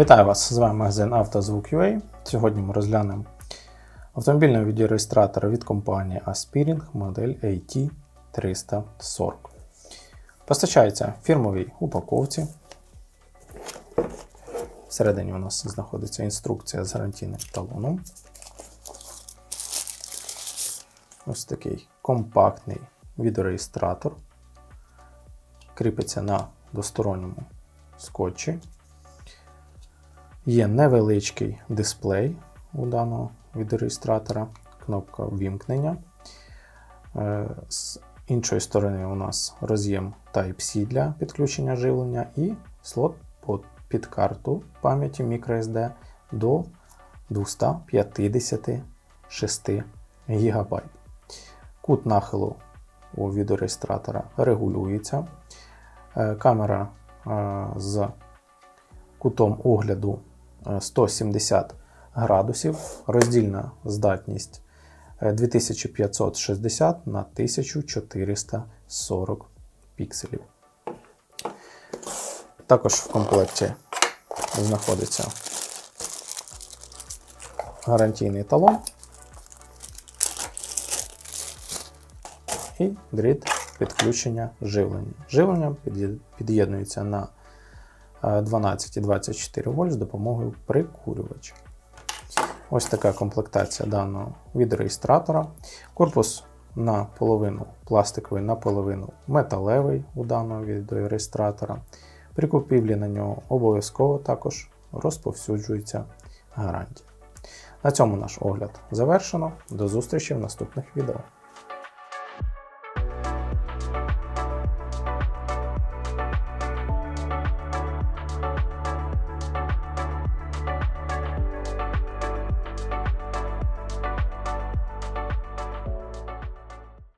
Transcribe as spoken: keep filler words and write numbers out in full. Вітаю вас! З вами магазин Автозвук.ua. Сьогодні ми розглянемо автомобільний відеореєстратор від компанії Aspiring модель А Т триста сорок. Постачається в фірмовій упаковці. Всередині у нас знаходиться інструкція з гарантійним талоном. Ось такий компактний відеореєстратор. Кріпиться на двосторонньому скотчі. Є невеличкий дисплей у даного відеореєстратора, кнопка ввімкнення. З іншої сторони у нас роз'єм Type-C для підключення живлення і слот під карту пам'яті MicroSD до двісті п'ятдесят шість гігабайт. Кут нахилу у відеореєстратора регулюється. Камера з кутом огляду сто сімдесят градусів, роздільна здатність дві тисячі п'ятсот шістдесят на тисячу чотириста сорок пікселів. Також в комплекті знаходиться гарантійний талон і дріт підключення живлення. Живлення під'єднується на дванадцять і двадцять чотири вольт з допомогою прикурювача. Ось така комплектація даного відеореєстратора. Корпус наполовину пластиковий, наполовину металевий у даного відеореєстратора. При купівлі на нього обов'язково також розповсюджується гарантія. На цьому наш огляд завершено. До зустрічі в наступних відео.